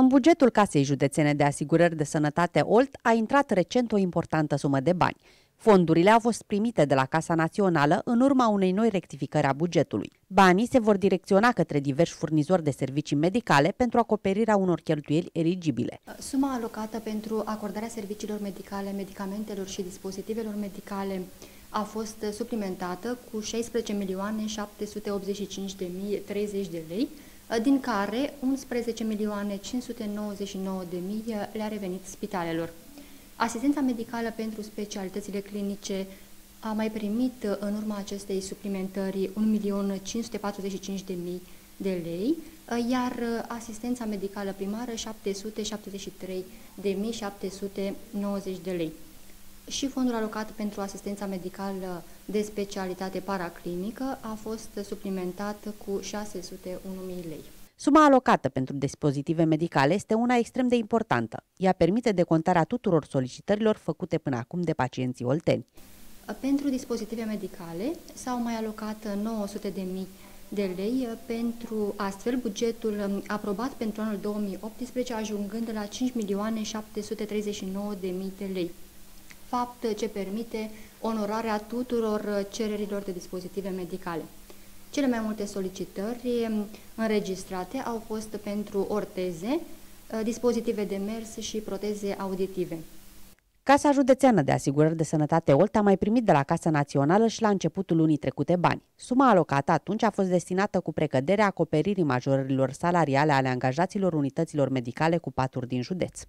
În bugetul Casei Județene de Asigurări de Sănătate Olt a intrat recent o importantă sumă de bani. Fondurile au fost primite de la Casa Națională în urma unei noi rectificări a bugetului. Banii se vor direcționa către diversi furnizori de servicii medicale pentru acoperirea unor cheltuieli eligibile. Suma alocată pentru acordarea serviciilor medicale, medicamentelor și dispozitivelor medicale a fost suplimentată cu 16.785.030 de lei, din care 11.599.000 le-a revenit spitalelor. Asistența medicală pentru specialitățile clinice a mai primit în urma acestei suplimentări 1.545.000 de lei, iar asistența medicală primară 773.790 de lei. Și fondul alocat pentru asistența medicală de specialitate paraclinică a fost suplimentat cu 601.000 lei. Suma alocată pentru dispozitive medicale este una extrem de importantă. Ea permite decontarea tuturor solicitărilor făcute până acum de pacienții olteni. Pentru dispozitive medicale s-au mai alocat 900.000 de lei, pentru astfel bugetul aprobat pentru anul 2018 ajungând la 5.739.000 de lei. Fapt ce permite onorarea tuturor cererilor de dispozitive medicale. Cele mai multe solicitări înregistrate au fost pentru orteze, dispozitive de mers și proteze auditive. Casa Județeană de Asigurări de Sănătate Olt a mai primit de la Casa Națională și la începutul lunii trecute bani. Suma alocată atunci a fost destinată cu precădere acoperirii majorărilor salariale ale angajaților unităților medicale cu paturi din județ.